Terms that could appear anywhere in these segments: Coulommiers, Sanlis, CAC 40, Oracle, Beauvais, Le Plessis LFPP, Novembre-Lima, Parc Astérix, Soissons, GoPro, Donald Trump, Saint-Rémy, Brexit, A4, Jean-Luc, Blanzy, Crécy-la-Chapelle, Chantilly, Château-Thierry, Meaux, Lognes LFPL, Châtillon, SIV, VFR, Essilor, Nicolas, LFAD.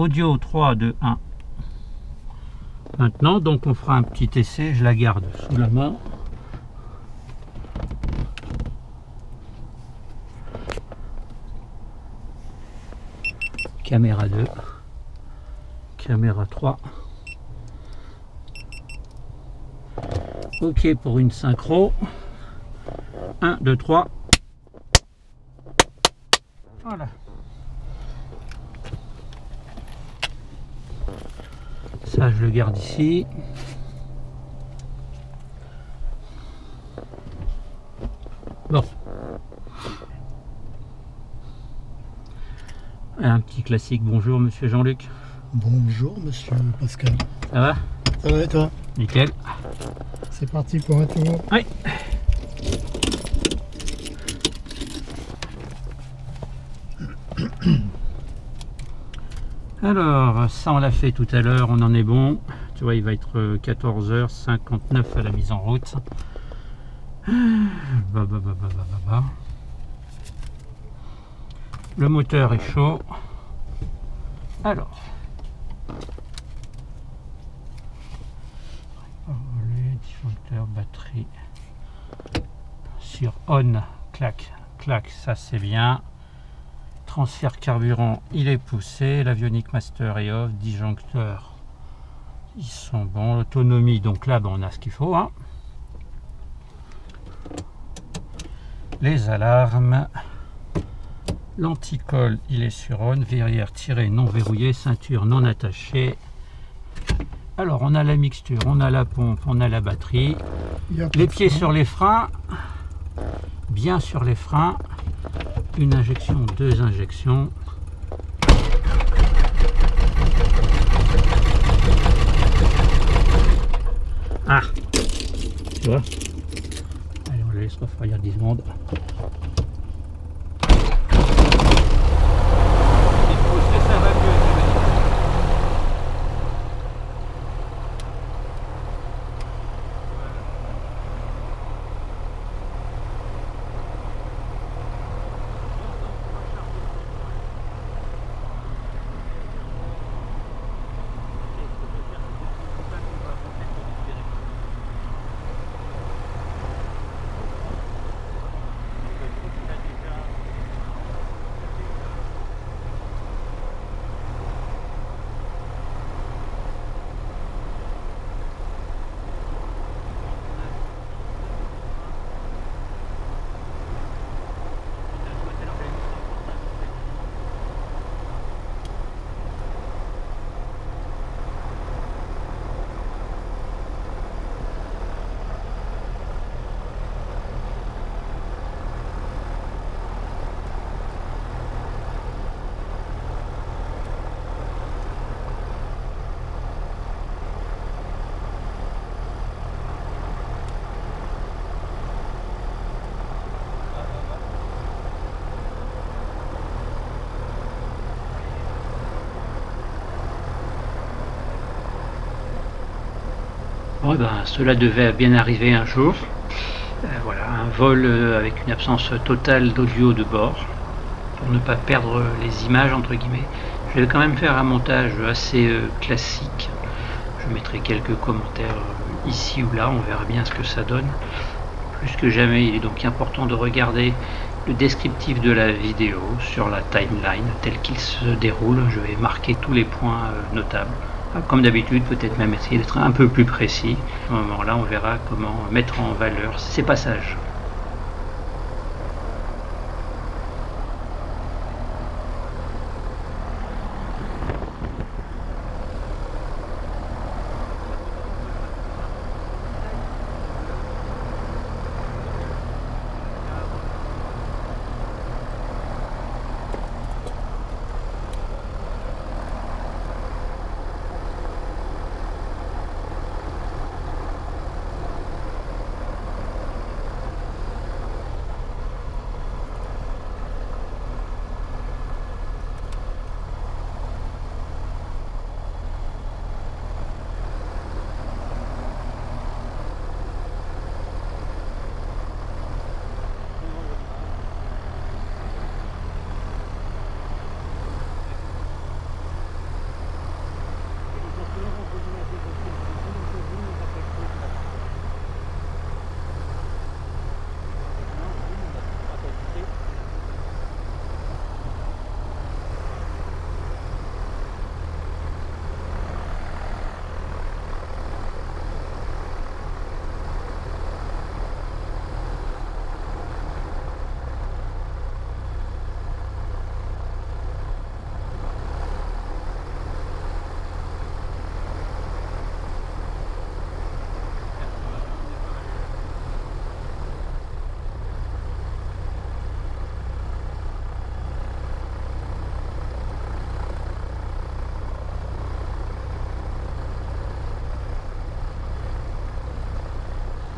Audio 3, 2, 1. Maintenant, donc, on fera un petit essai. Je la garde sous la main. Caméra 2. Caméra 3. OK pour une synchro. 1, 2, 3. Voilà. Ça, je le garde ici. Bon. Un petit classique. Bonjour, monsieur Jean-Luc. Bonjour, monsieur Pascal. Ça va? Ça va et toi? Nickel. C'est parti pour un tour. Oui. Alors, ça on l'a fait tout à l'heure, on en est bon. Tu vois, il va être 14h59 à la mise en route. Le moteur est chaud. Alors. Diffuseur, batterie. Sur on, clac, clac, ça c'est bien. Transfert carburant, il est poussé. L'avionique master et off, disjoncteur, ils sont bons. L'autonomie, donc là, ben, on a ce qu'il faut. Hein. Les alarmes, l'anticol, il est sur on. Verrière tirée, non verrouillée. Ceinture non attachée. Alors, on a la mixture, on a la pompe, on a la batterie. Les pieds sur les freins, bien sur les freins. Une injection, deux injections. Ah, tu vois. Allez, on le laisse refroidir 10 secondes. Il pousse et ça va Eh ben, cela devait bien arriver un jour. Voilà, un vol avec une absence totale d'audio de bord pour ne pas perdre les images entre guillemets. Je vais quand même faire un montage assez classique. Je mettrai quelques commentaires ici ou là, on verra bien ce que ça donne. Plus que jamais, il est donc important de regarder le descriptif de la vidéo sur la timeline tel qu'il se déroule. Je vais marquer tous les points notables. Comme d'habitude, peut-être même essayer d'être un peu plus précis. À ce moment-là, on verra comment mettre en valeur ces passages.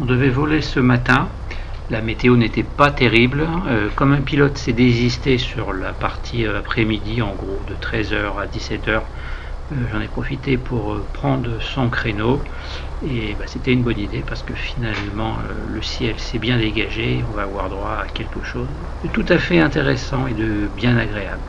On devait voler ce matin, la météo n'était pas terrible, comme un pilote s'est désisté sur la partie après-midi, en gros de 13h à 17h, j'en ai profité pour prendre son créneau, et c'était une bonne idée parce que finalement le ciel s'est bien dégagé, on va avoir droit à quelque chose de tout à fait intéressant et de bien agréable.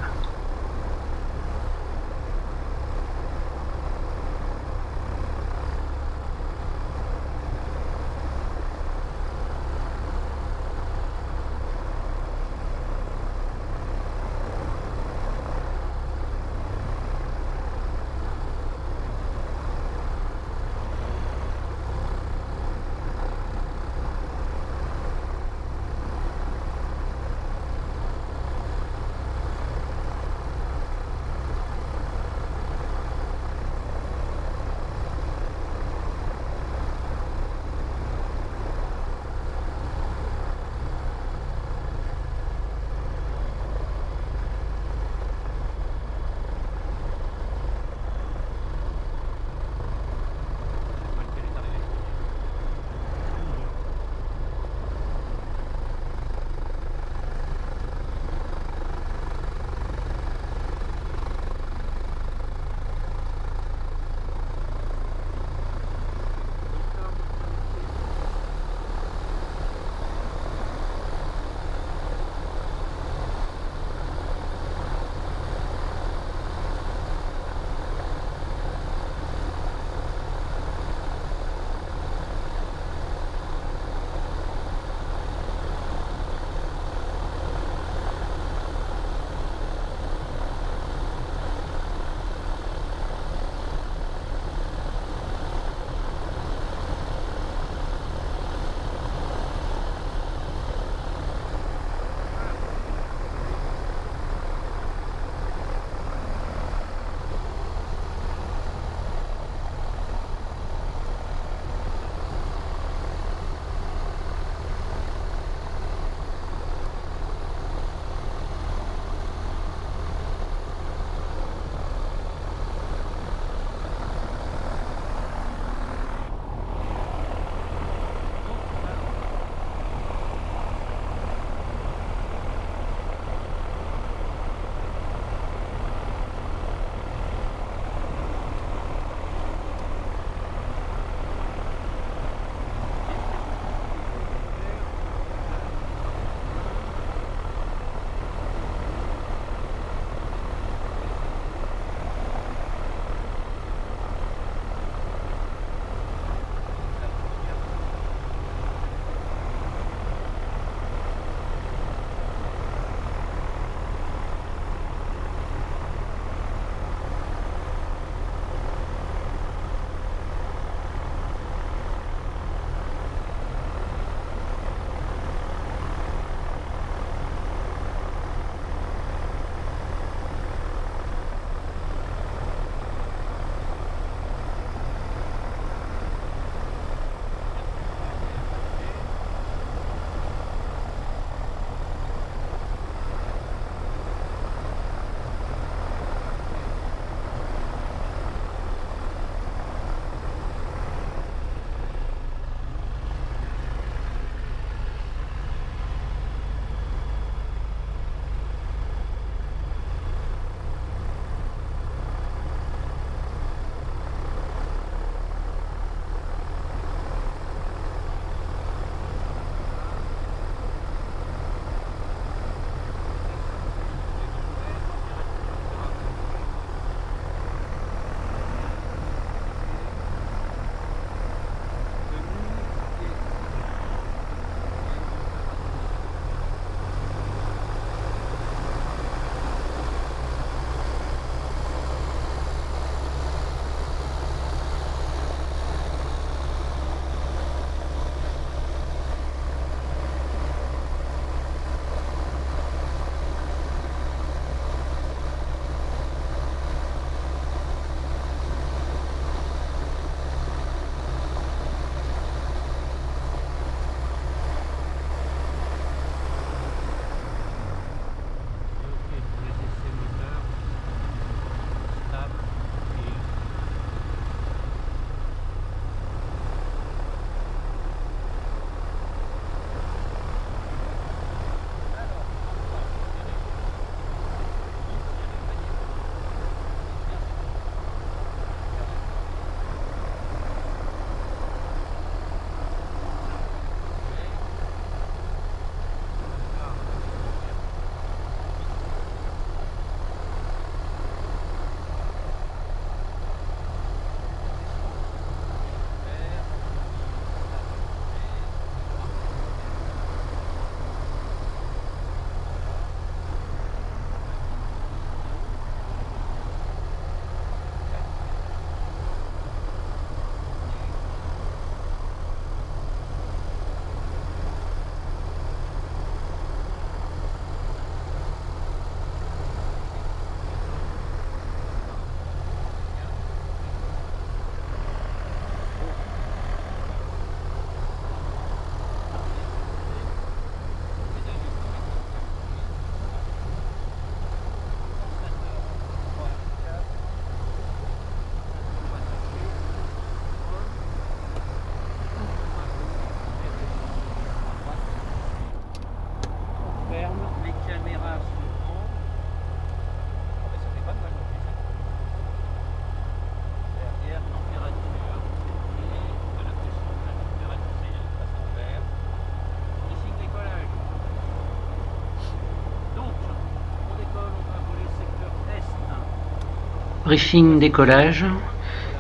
Briefing décollage.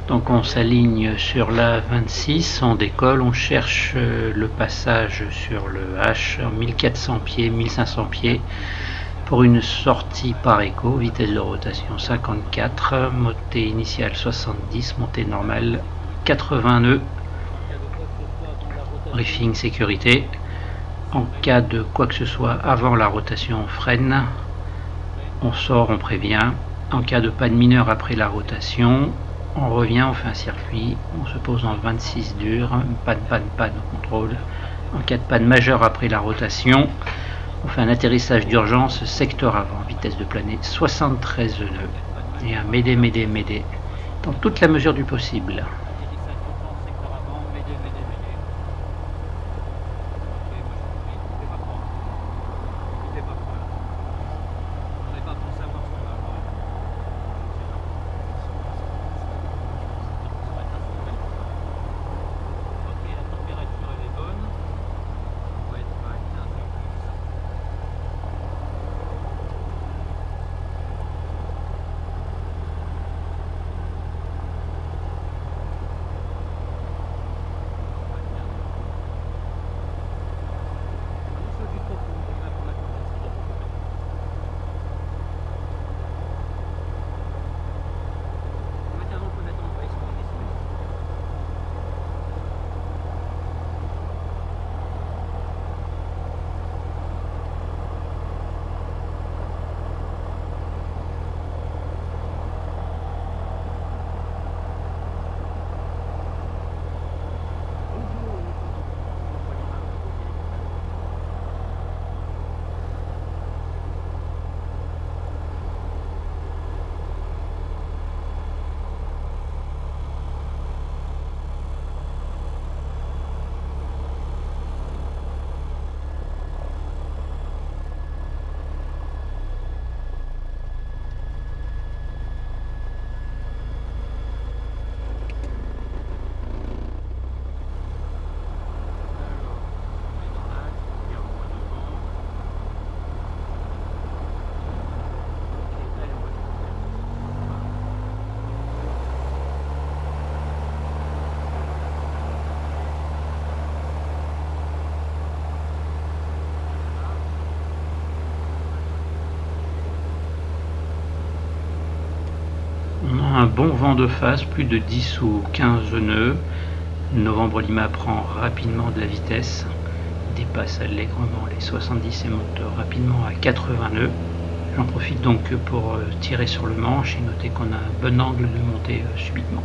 Donc on s'aligne sur l'A26, on décolle, on cherche le passage sur le H en 1400 pieds, 1500 pieds pour une sortie par écho, vitesse de rotation 54, montée initiale 70, montée normale 80 nœuds. Briefing sécurité. En cas de quoi que ce soit avant la rotation, on freine, on sort, on prévient. En cas de panne mineure après la rotation, on revient, on fait un circuit, on se pose en 26 dur, panne au contrôle. En cas de panne majeure après la rotation, on fait un atterrissage d'urgence secteur avant, vitesse de planée 73 nœuds et un médé dans toute la mesure du possible. Un bon vent de face, plus de 10 ou 15 nœuds. Novembre-Lima prend rapidement de la vitesse, dépasse allègrement les 70 et monte rapidement à 80 nœuds. J'en profite donc pour tirer sur le manche et noter qu'on a un bon angle de montée subitement.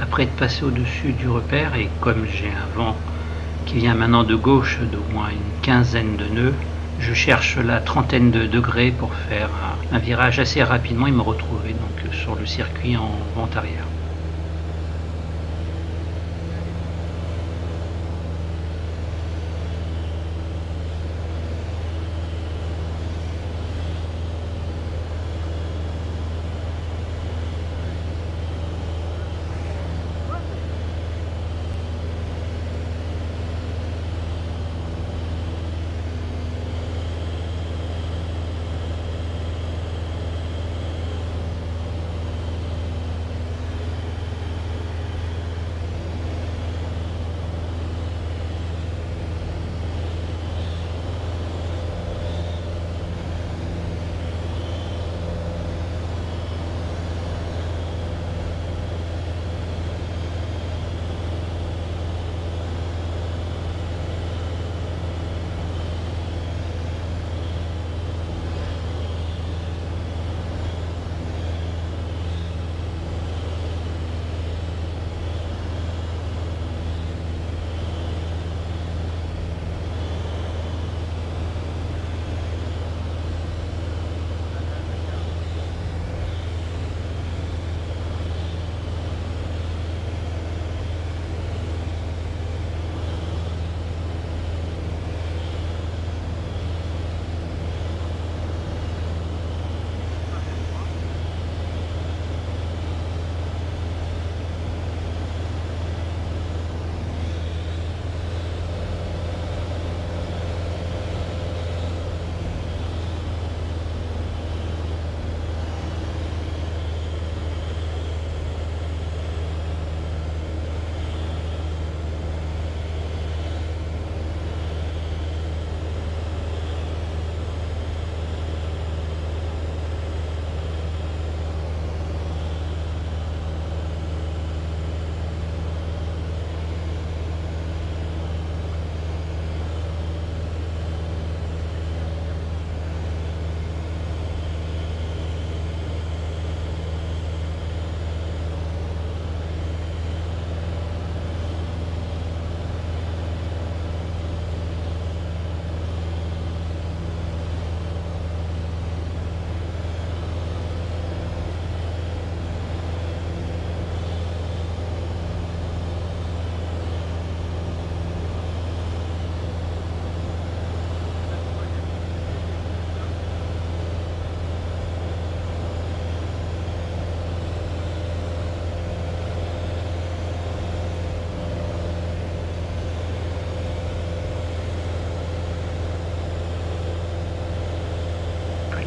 Après être passé au-dessus du repère, et comme j'ai un vent qui vient maintenant de gauche d'au moins une quinzaine de nœuds, je cherche la trentaine de degrés pour faire un virage assez rapidement et me retrouver donc sur le circuit en vent arrière.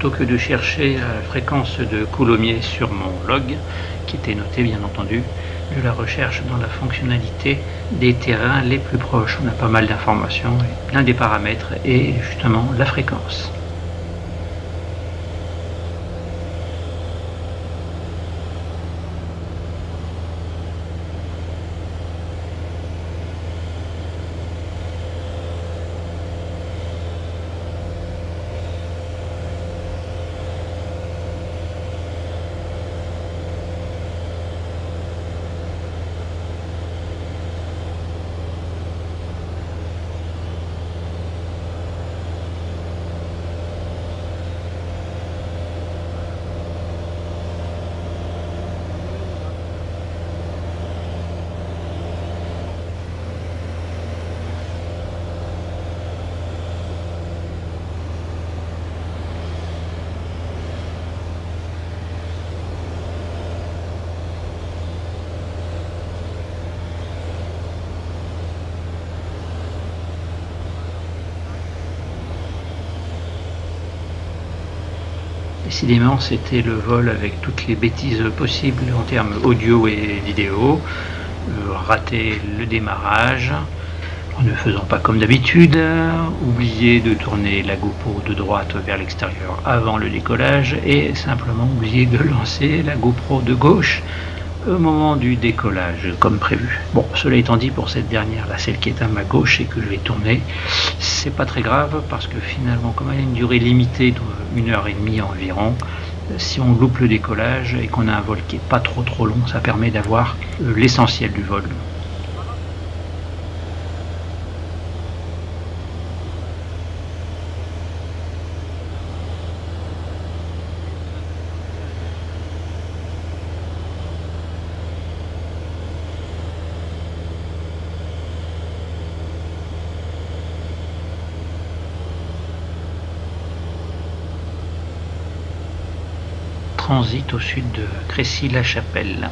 plutôt que de chercher la fréquence de Coulommiers sur mon log, qui était noté bien entendu, de la recherche dans la fonctionnalité des terrains les plus proches. On a pas mal d'informations, plein des paramètres et justement la fréquence. Décidément, c'était le vol avec toutes les bêtises possibles en termes audio et vidéo. Rater le démarrage en ne faisant pas comme d'habitude, oublier de tourner la GoPro de droite vers l'extérieur avant le décollage et simplement oublier de lancer la GoPro de gauche au moment du décollage comme prévu. Bon, cela étant dit, pour cette dernière là, celle qui est à ma gauche et que je vais tourner, c'est pas très grave parce que finalement, comme elle a une durée limitée d'une 1h30 environ, si on loupe le décollage et qu'on a un vol qui est pas trop long, ça permet d'avoir l'essentiel du vol. Transit au sud de Crécy-la-Chapelle.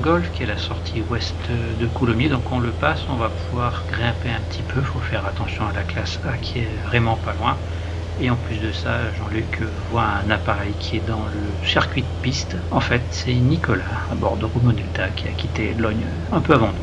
Golf qui est la sortie ouest de Coulommiers, donc on le passe, on va pouvoir grimper un petit peu, faut faire attention à la classe A qui est vraiment pas loin, et en plus de ça, Jean-Luc voit un appareil qui est dans le circuit de piste. En fait, c'est Nicolas à bord de Romo Delta qui a quitté Lognes un peu avant nous.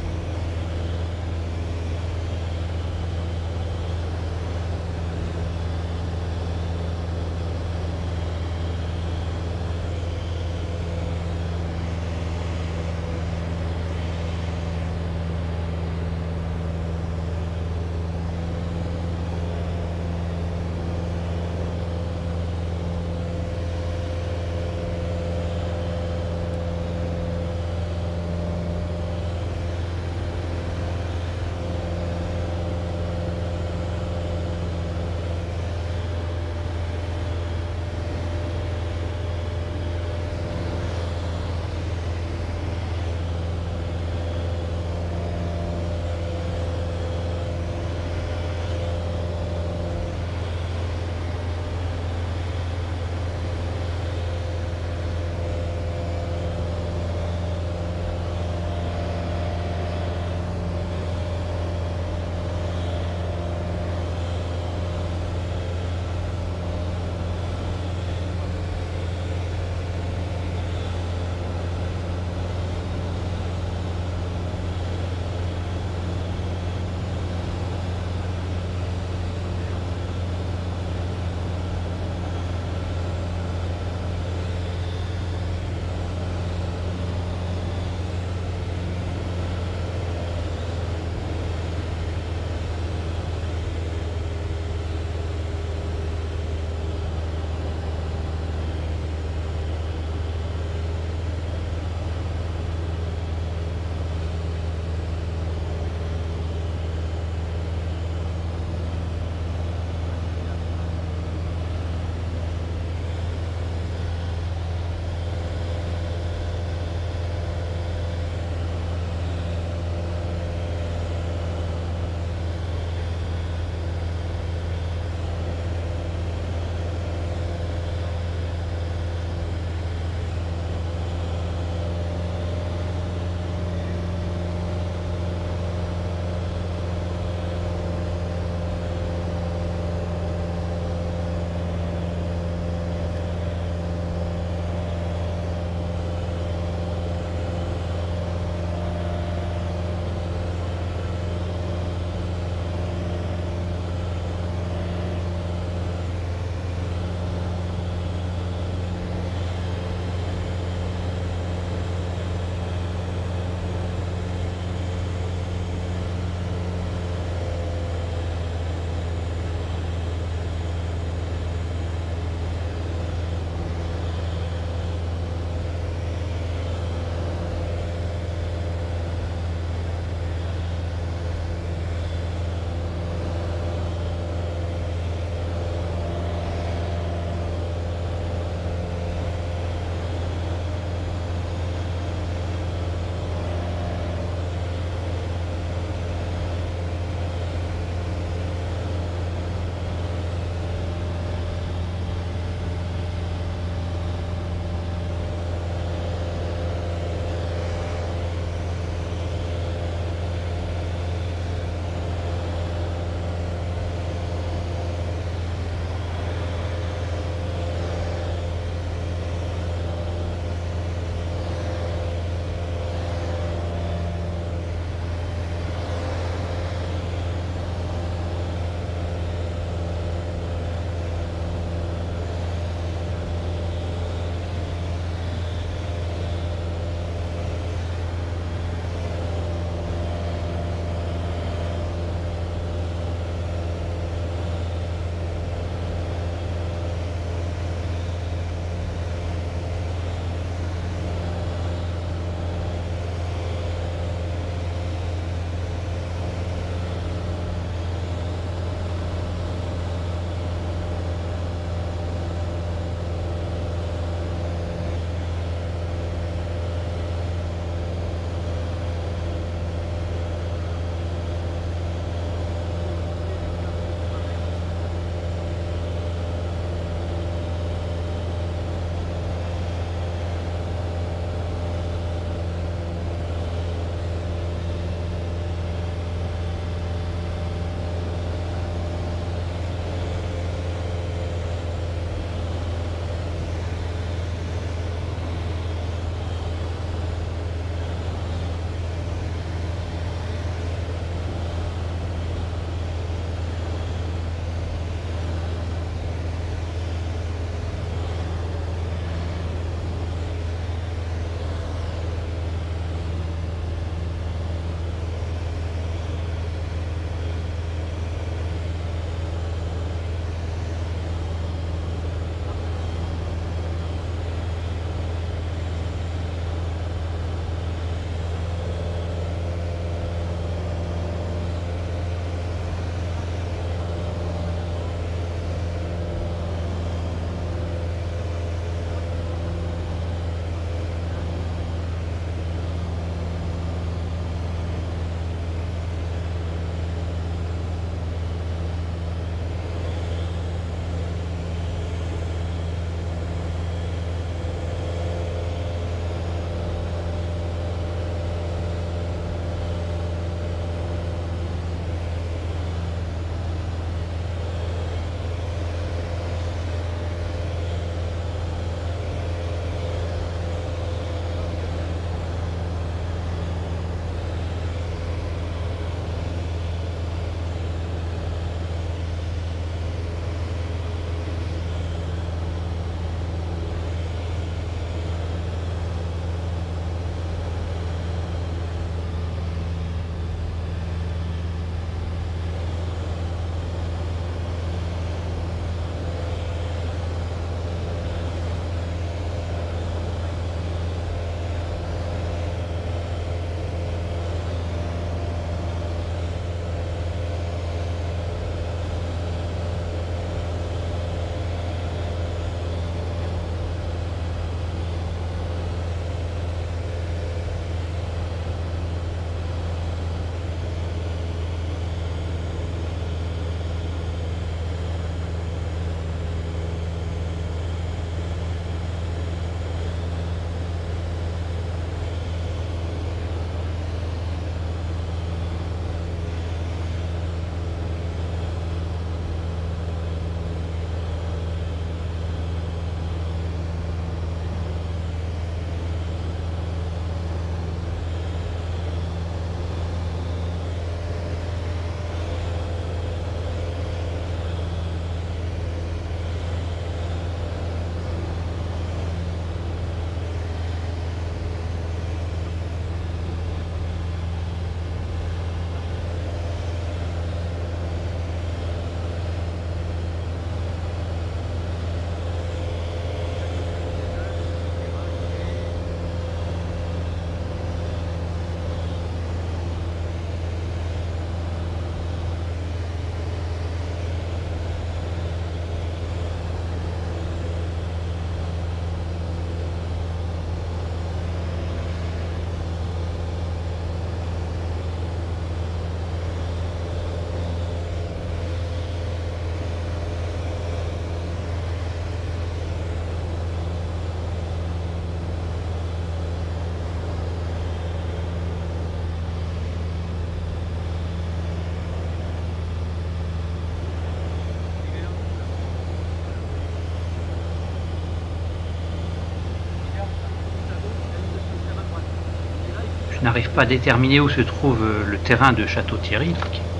n'arrive pas à déterminer où se trouve le terrain de Château-Thierry,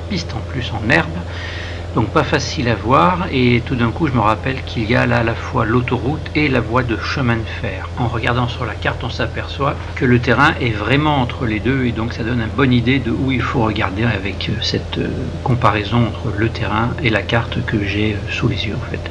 piste en plus en herbe, donc pas facile à voir, et tout d'un coup je me rappelle qu'il y a là à la fois l'autoroute et la voie de chemin de fer. En regardant sur la carte, on s'aperçoit que le terrain est vraiment entre les deux, et donc ça donne une bonne idée de où il faut regarder avec cette comparaison entre le terrain et la carte que j'ai sous les yeux en fait.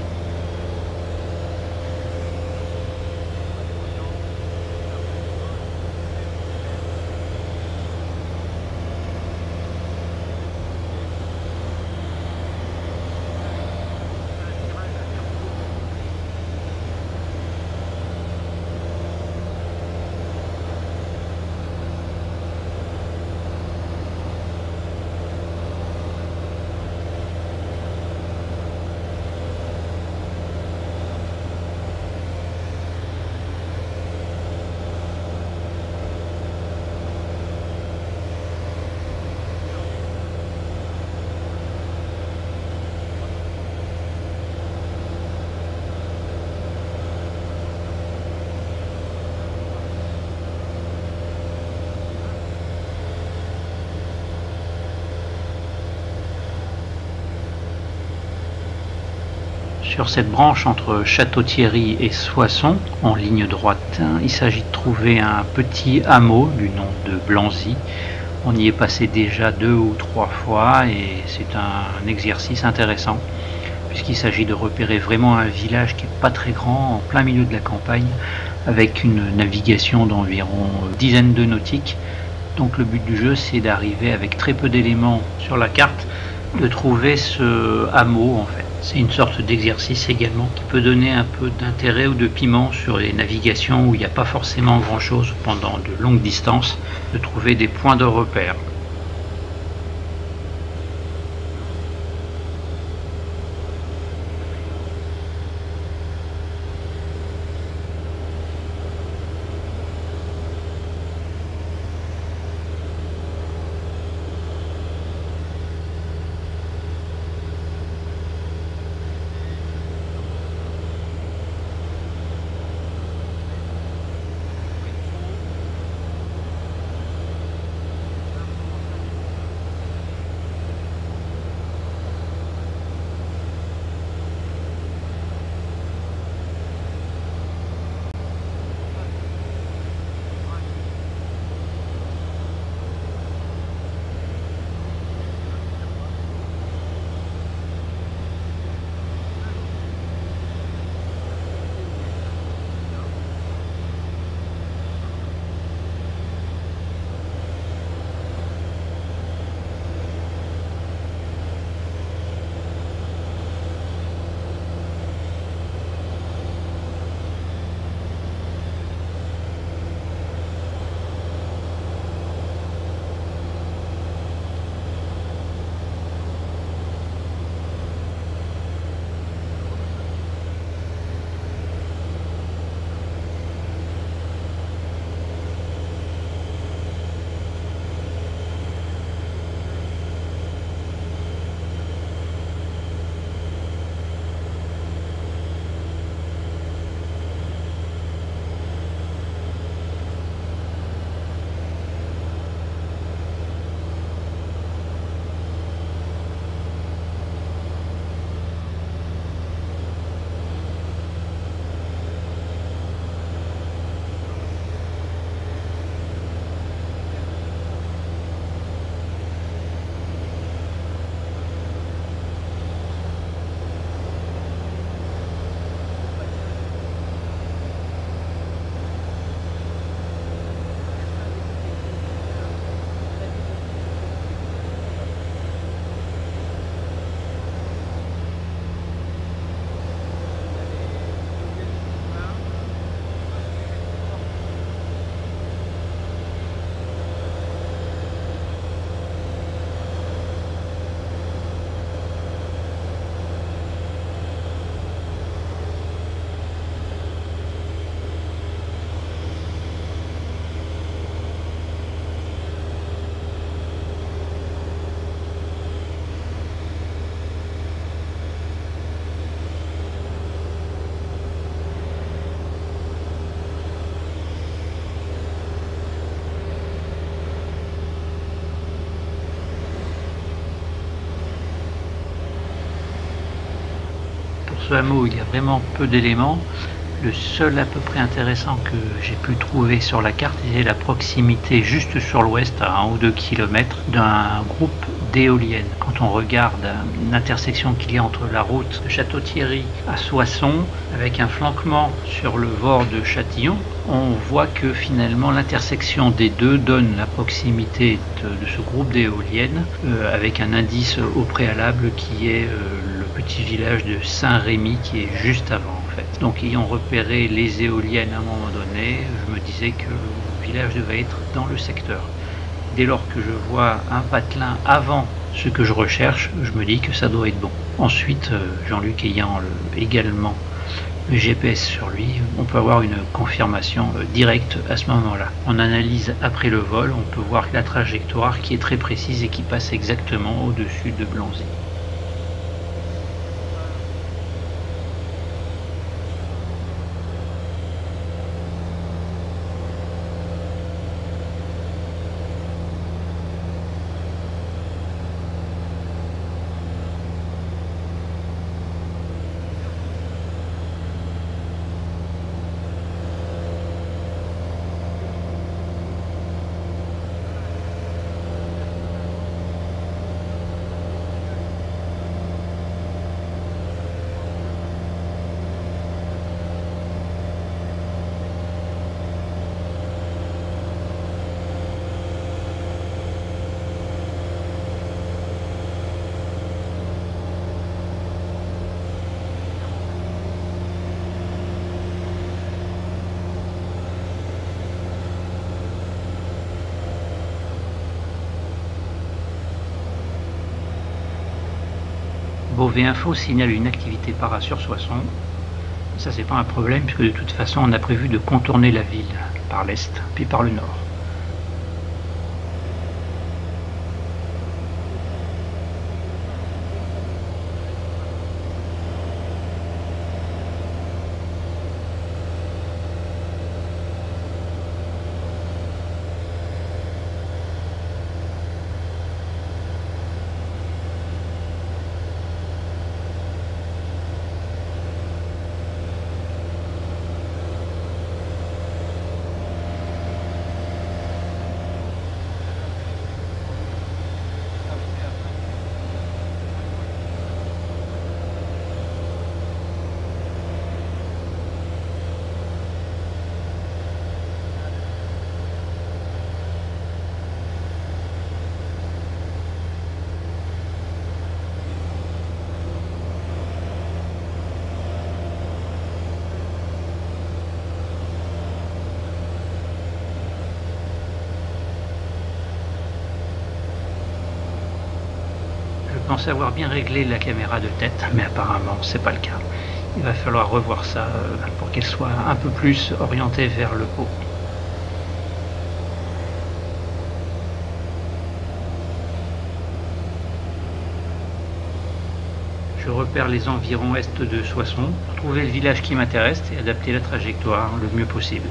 Sur cette branche entre Château-Thierry et Soissons, en ligne droite, il s'agit de trouver un petit hameau du nom de Blanzy. On y est passé déjà 2 ou 3 fois et c'est un exercice intéressant puisqu'il s'agit de repérer vraiment un village qui n'est pas très grand, en plein milieu de la campagne, avec une navigation d'environ dizaines de nautiques. Donc le but du jeu, c'est d'arriver avec très peu d'éléments sur la carte, de trouver ce hameau en fait. C'est une sorte d'exercice également qui peut donner un peu d'intérêt ou de piment sur les navigations où il n'y a pas forcément grand chose pendant de longues distances, de trouver des points de repère. ce hameau, il y a vraiment peu d'éléments. Le seul à peu près intéressant que j'ai pu trouver sur la carte, c'est la proximité juste sur l'ouest, à 1 ou 2 kilomètres, d'un groupe d'éoliennes. Quand on regarde l'intersection qu'il y a entre la route de Château-Thierry à Soissons, avec un flanquement sur le Vord de Châtillon, on voit que finalement l'intersection des deux donne la proximité de ce groupe d'éoliennes, avec un indice au préalable qui est le petit village de Saint-Rémy qui est juste avant. Donc ayant repéré les éoliennes à un moment donné, je me disais que le village devait être dans le secteur. Dès lors que je vois un patelin avant ce que je recherche, je me dis que ça doit être bon. Ensuite, Jean-Luc ayant également le GPS sur lui, on peut avoir une confirmation directe à ce moment-là. On analyse après le vol, on peut voir la trajectoire qui est très précise et qui passe exactement au-dessus de Blanzy. Beauvais Info signale une activité para sur Soissons. Ça c'est pas un problème puisque de toute façon on a prévu de contourner la ville par l'est puis par le nord. Je pensais avoir bien réglé la caméra de tête, mais apparemment c'est pas le cas. Il va falloir revoir ça pour qu'elle soit un peu plus orientée vers le haut. Je repère les environs est de Soissons, trouver le village qui m'intéresse et adapter la trajectoire le mieux possible.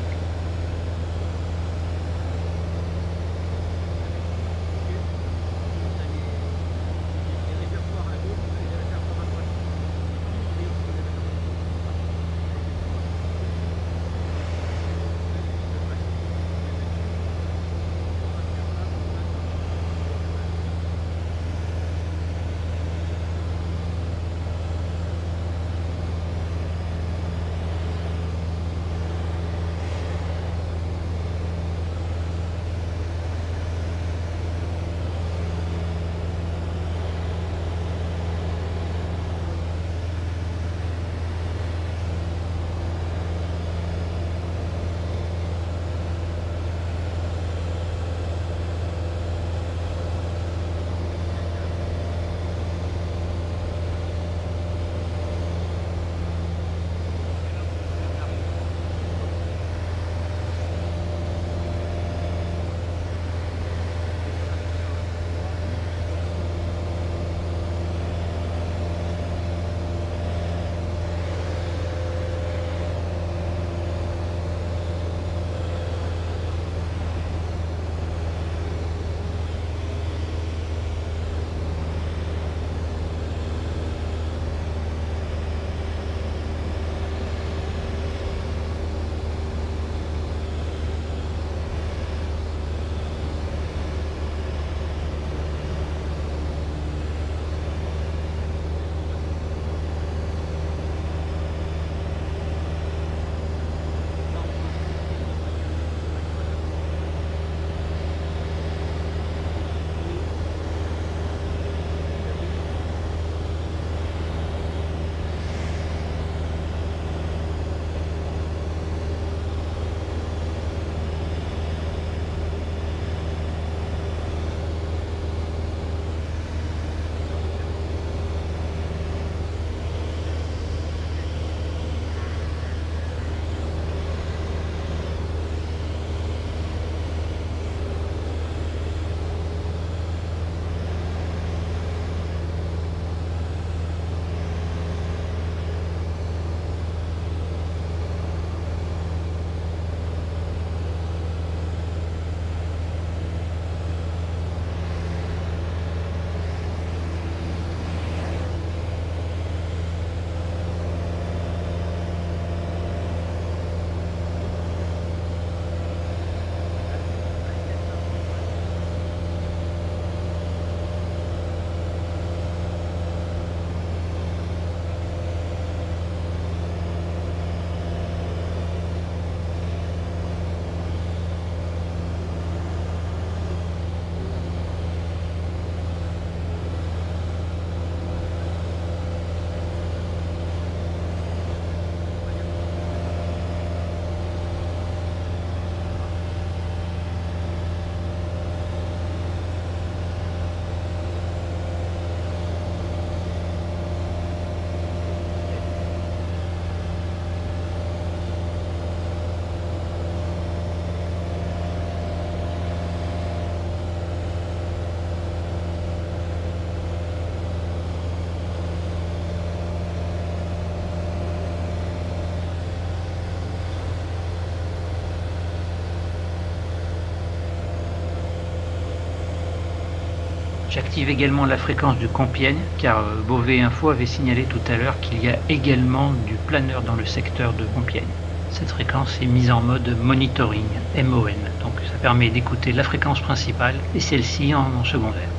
J'active également la fréquence de Compiègne, car Beauvais Info avait signalé tout à l'heure qu'il y a également du planeur dans le secteur de Compiègne. Cette fréquence est mise en mode monitoring, MON, donc ça permet d'écouter la fréquence principale et celle-ci en secondaire.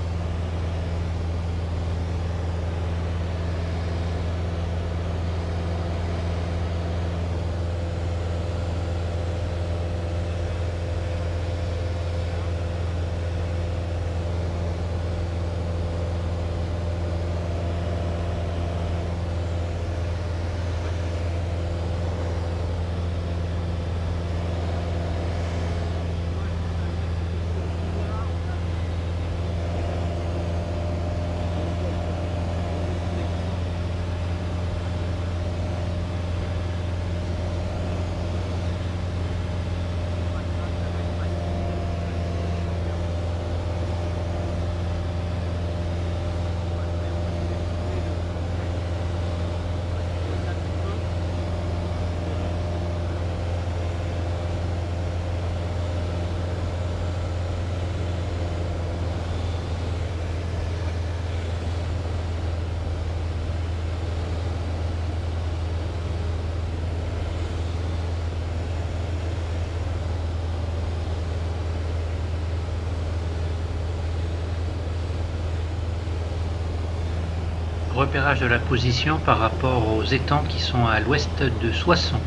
Repérage de la position par rapport aux étangs qui sont à l'ouest de Soissons.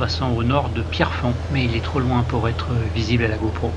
passant au nord de Pierrefonds, mais il est trop loin pour être visible à la GoPro.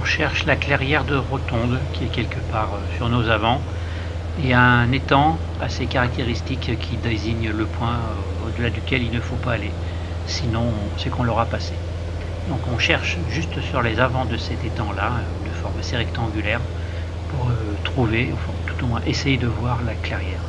On cherche la clairière de Rotonde qui est quelque part sur nos avants et un étang assez caractéristique qui désigne le point au-delà duquel il ne faut pas aller, sinon c'est qu'on l'aura passé. Donc on cherche juste sur les avants de cet étang là, de forme assez rectangulaire, pour trouver, enfin tout au moins essayer de voir la clairière.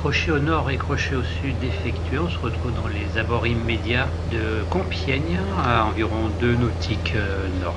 Crochet au nord et crochet au sud effectué, on se retrouve dans les abords immédiats de Compiègne, à environ 2 nautiques nord.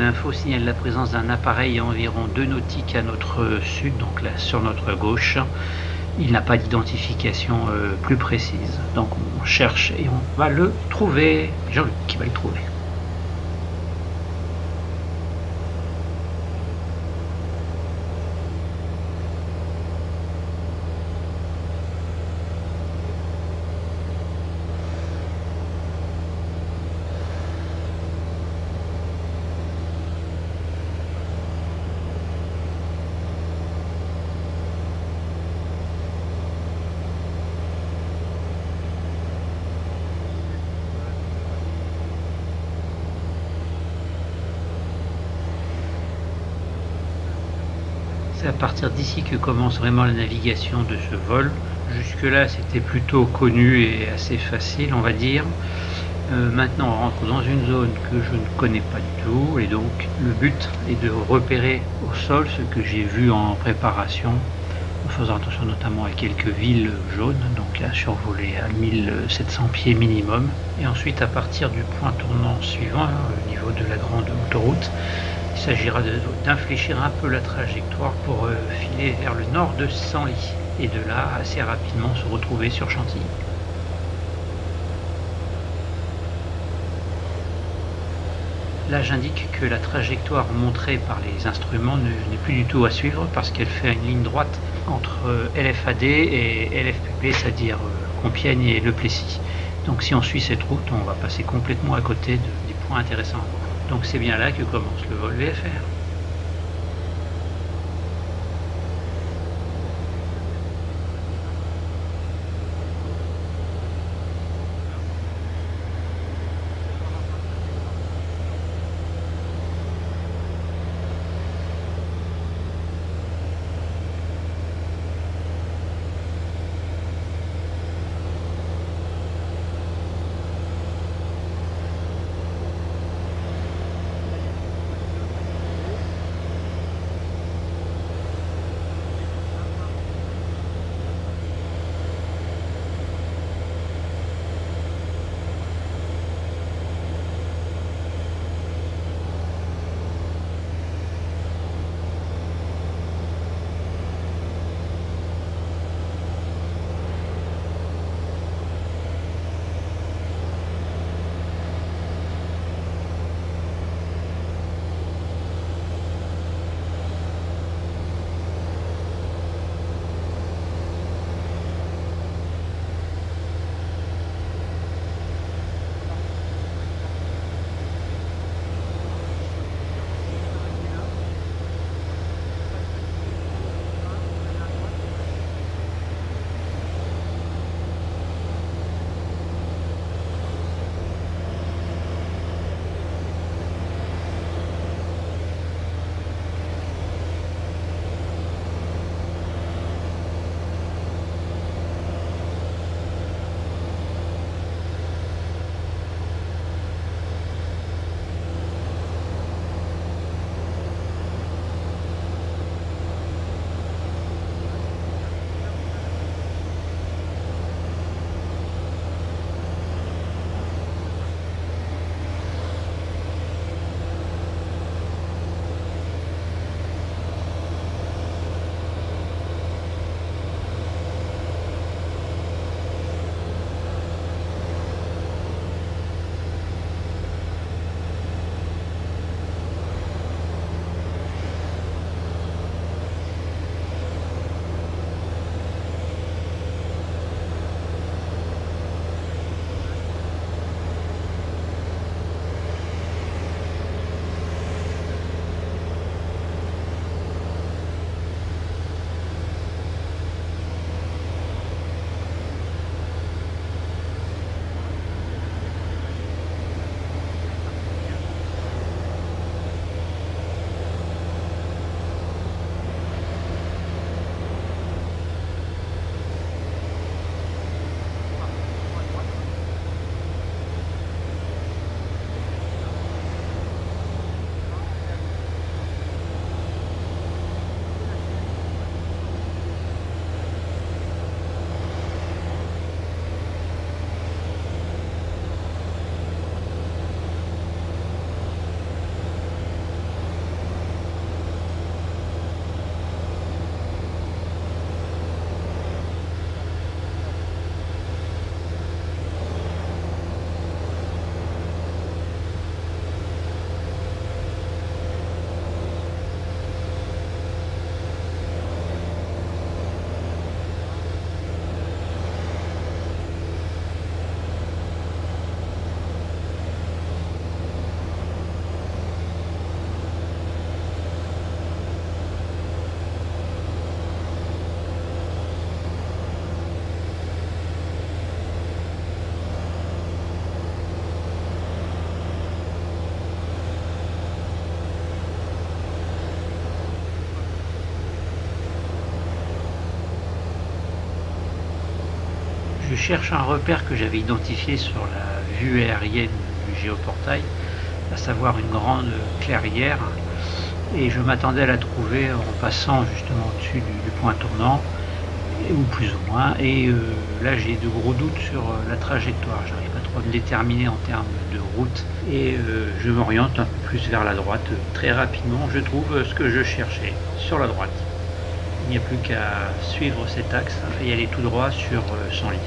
L'info signale la présence d'un appareil à environ 2 nautiques à notre sud, donc là sur notre gauche. Il n'a pas d'identification plus précise. Donc on cherche et on va le trouver. Jean-Luc qui va le trouver. C'est à partir d'ici que commence vraiment la navigation de ce vol. Jusque-là, c'était plutôt connu et assez facile, on va dire. Maintenant, on rentre dans une zone que je ne connais pas du tout. Et donc, le but est de repérer au sol ce que j'ai vu en préparation, en faisant attention notamment à quelques villes jaunes, donc à survoler à 1700 pieds minimum. Et ensuite, à partir du point tournant suivant, au niveau de la grande autoroute, il s'agira d'infléchir un peu la trajectoire pour filer vers le nord de Sanlis et de là assez rapidement se retrouver sur Chantilly. Là j'indique que la trajectoire montrée par les instruments n'est plus du tout à suivre parce qu'elle fait une ligne droite entre LFAD et LFPP, c'est-à-dire Compiègne et Le Plessis. Donc si on suit cette route, on va passer complètement à côté des points intéressants à voir. Donc c'est bien là que commence le vol VFR. cherche un repère que j'avais identifié sur la vue aérienne du géoportail, à savoir une grande clairière, et je m'attendais à la trouver en passant justement au-dessus du point tournant, ou plus ou moins, et là j'ai de gros doutes sur la trajectoire, j'arrive pas trop à me déterminer en termes de route, et je m'oriente un peu plus vers la droite. Très rapidement je trouve ce que je cherchais sur la droite. Il n'y a plus qu'à suivre cet axe et aller tout droit sur Sanlis.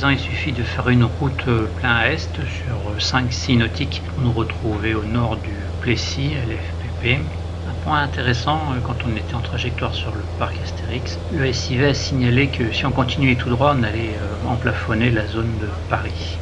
présent, il suffit de faire une route plein est sur 5-6 nautiques pour nous retrouver au nord du Plessis LFPP. Un point intéressant, quand on était en trajectoire sur le parc Astérix, le SIV a signalé que si on continuait tout droit, on allait emplafonner la zone de Paris.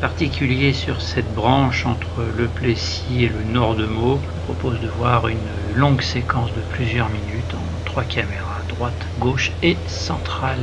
Particulier sur cette branche entre le Plessis et le nord de Meaux. Je propose de voir une longue séquence de plusieurs minutes en 3 caméras, droite, gauche et centrale.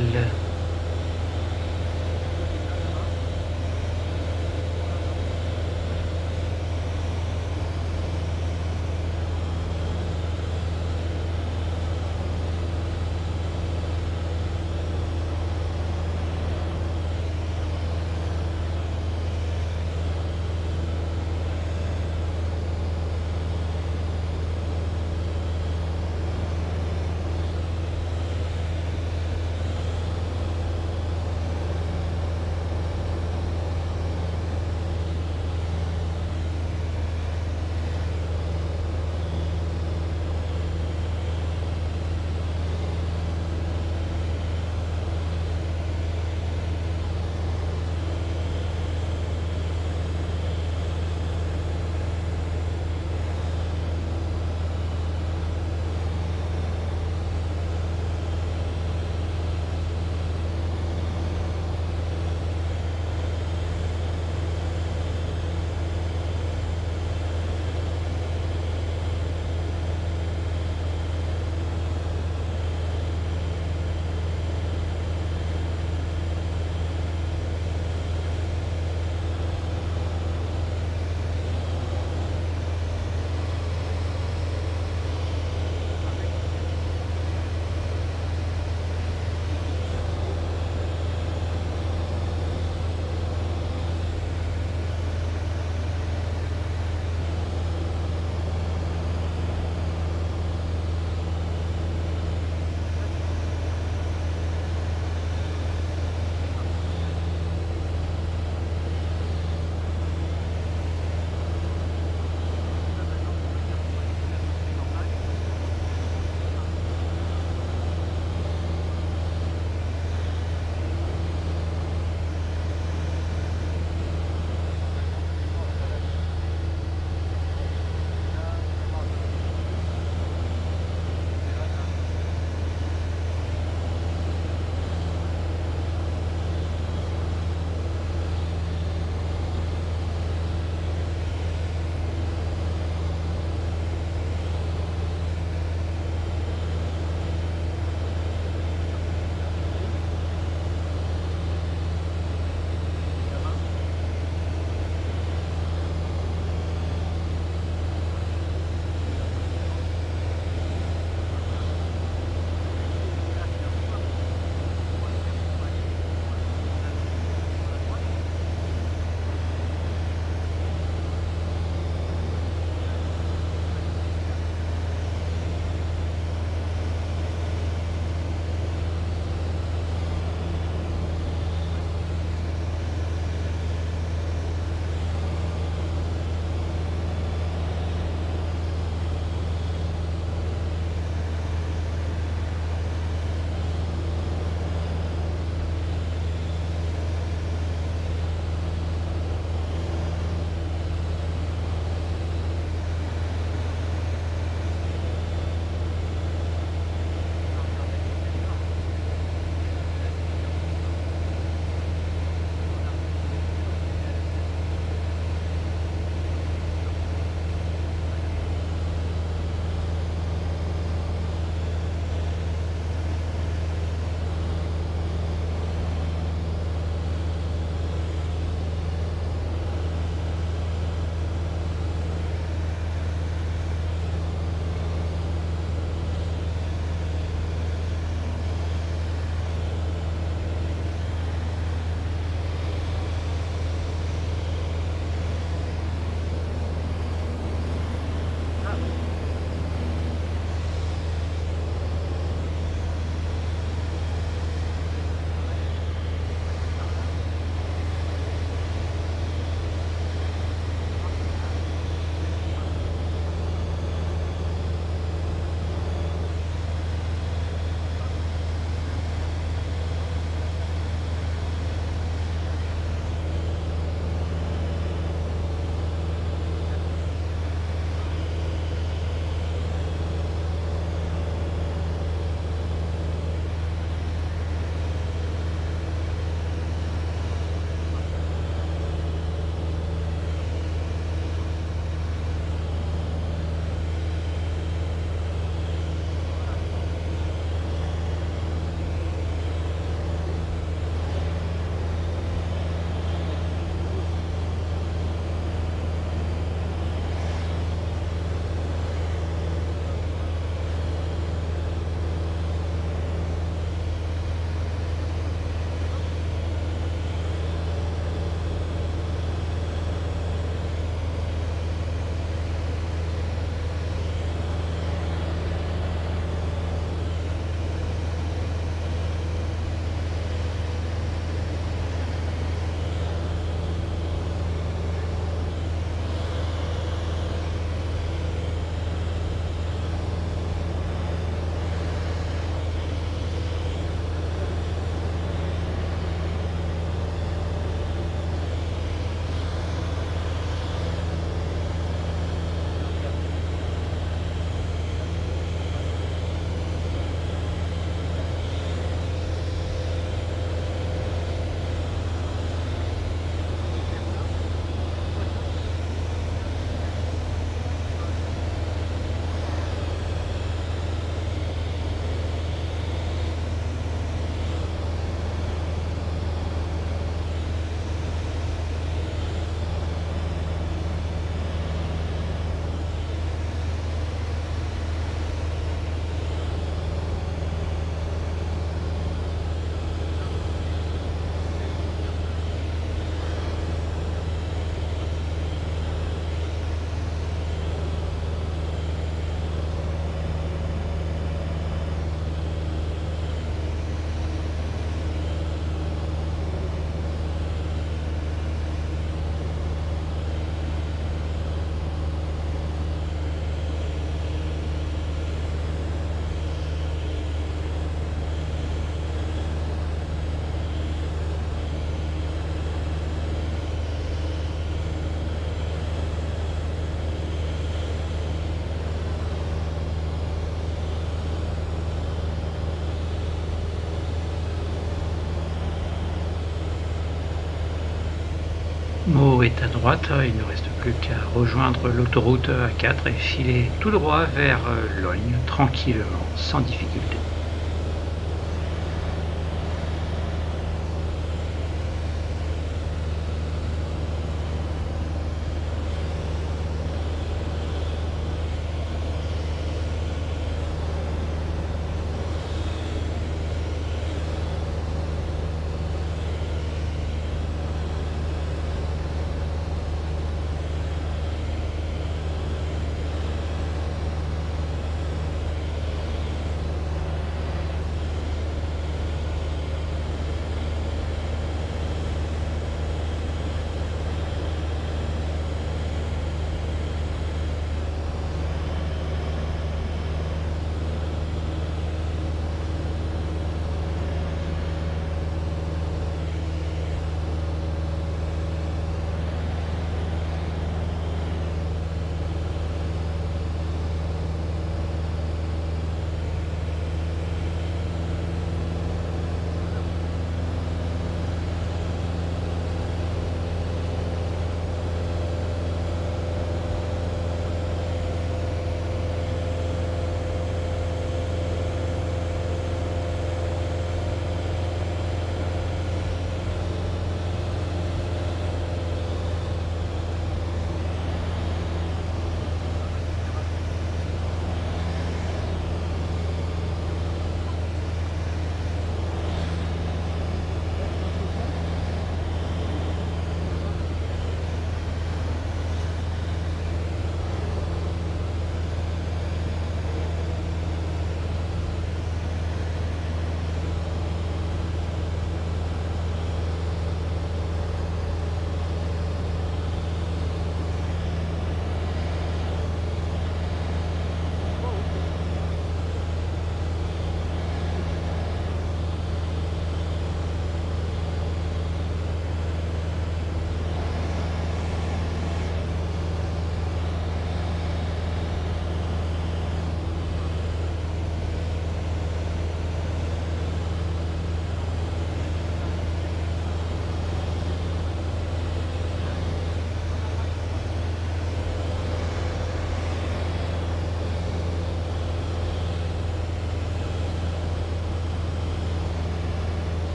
Meaux est à droite, il ne reste plus qu'à rejoindre l'autoroute A4 et filer tout droit vers Lognes, tranquillement, sans difficulté.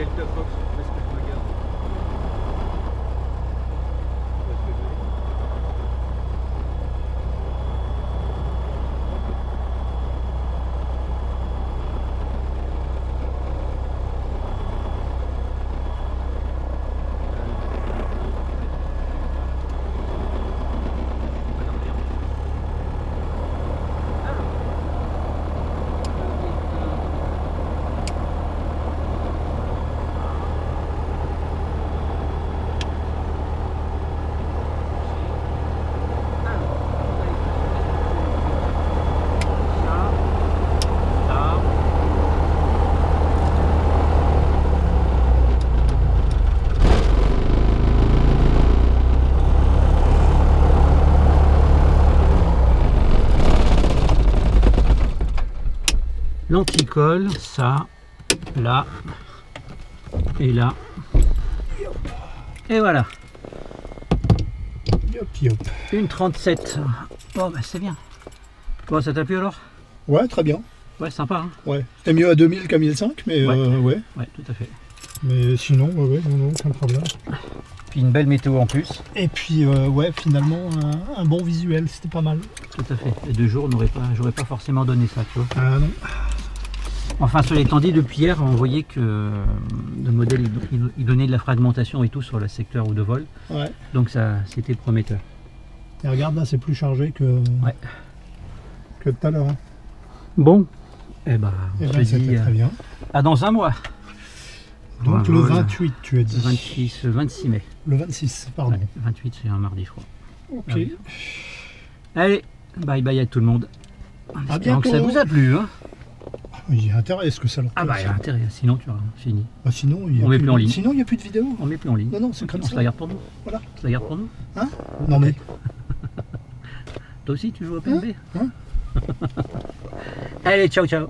Delta Fox, parce que je me garde. L'anticole, ça, là, et là, et voilà. Yop, yop. Une 37. Bon, bah c'est bien. Bon, ça t'a plu alors? Ouais, très bien. Ouais, sympa. Hein ouais. C'était mieux à 2000 qu'à 1005, mais ouais. Ouais, tout à fait. Mais sinon, ouais, non, aucun problème. Puis une belle météo en plus. Et puis, ouais, finalement, un bon visuel, c'était pas mal. Tout à fait. Et 2 jours, j'aurais pas forcément donné ça, tu vois. Ah non. Enfin, cela étant dit, depuis hier, on voyait que le modèle, il donnait de la fragmentation et tout sur le secteur ou de vol. Ouais. Donc ça, c'était prometteur. Et regarde, là, c'est plus chargé que tout à l'heure. Bon, eh ben, on se dit très bien. À dans un mois. Donc le 28, tu as dit. 26 mai. Le 26, pardon. Ouais, 28, c'est un mardi, je crois. Ok. Allez, bye bye à tout le monde. À bientôt. Que ça vous a plu, hein. Il y a intérêt, est-ce que ça leur plaît? Ah bah il y a intérêt, sinon tu vois, fini. Bah sinon, on met plus en ligne. Sinon, il n'y a plus de vidéo. On met plus en ligne. Non, non, c'est comme ça. On se la garde pour nous. Voilà. On se la garde pour nous. Hein? Non mais... Toi aussi, tu joues au PMB? Hein? Allez, ciao, ciao.